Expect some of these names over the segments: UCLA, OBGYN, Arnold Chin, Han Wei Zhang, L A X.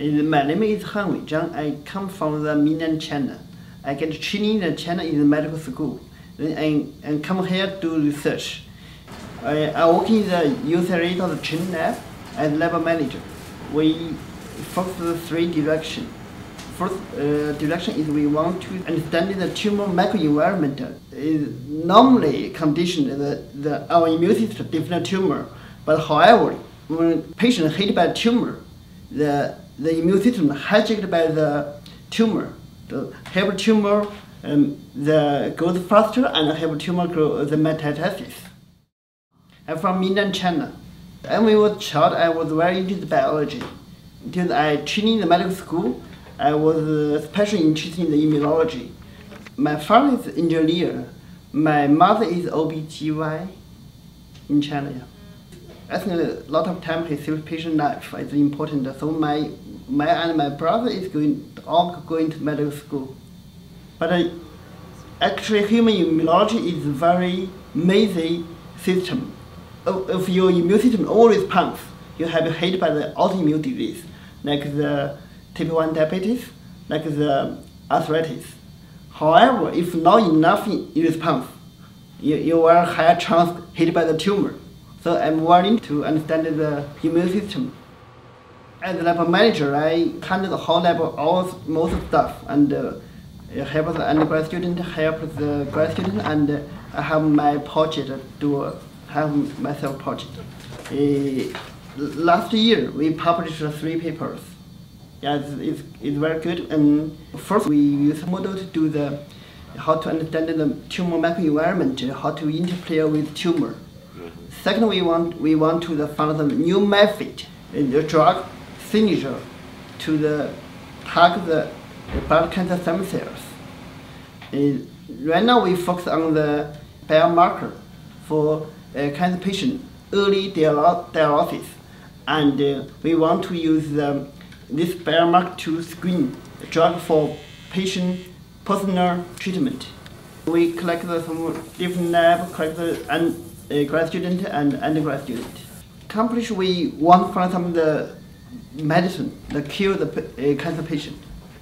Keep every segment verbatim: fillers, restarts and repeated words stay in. My name is Han Wei Zhang. I come from the mainland China. I get training in China in the medical school. Then I, I come here to research. I, I work in the U C L A Chin lab as lab manager. We focus on three directions. First uh, direction is we want to understand the tumor microenvironment. It normally conditions the, the, our immune system to different tumor. But however, when patient hit by tumor, the, the immune system hijacked by the tumor. The have tumor um, the goes faster and have tumor grow the metastasis. I'm from mainland China. When I was a child, I was very interested in biology. Until I trained in the medical school, I was especially interested in the immunology. My father is an engineer. My mother is O B G Y in China. I think a lot of time his patient life is important. So my my and my brother is going all going to medical school. But I, actually, human immunology is a very messy system. If your immune system always pumps, you have hit by the autoimmune disease, like the type one diabetes, like the arthritis. However, if not enough response, you, you will have a higher chance hit by the tumor. So I'm willing to understand the immune system. As a lab manager, I handle the whole lab, all most stuff, and uh, help the undergrad student, help the grad student, and uh, I have my project to uh, have myself project. Uh, last year, we published three papers. Yeah, it's, it's very good. And first, we use model to do the how to understand the tumor microenvironment, how to interplay with tumor. Second, we want we want to find the new method in the drug signature to the target the blood cancer stem cells. And right now, we focus on the biomarker for uh, cancer patient early diagnosis, and uh, we want to use the this biomarker to screen a drug for patient personal treatment. We collect the, some different lab, collect the and, uh, grad student and undergrad student. Accomplish we want find some of the medicine that cure the uh, cancer patient.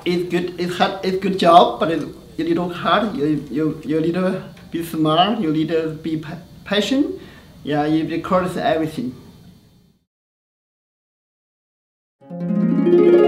It's good. It's hard. It's good job, but it's a little hard. You you you need to be smart. You need to be pa patient. Yeah, you record everything. Thank you.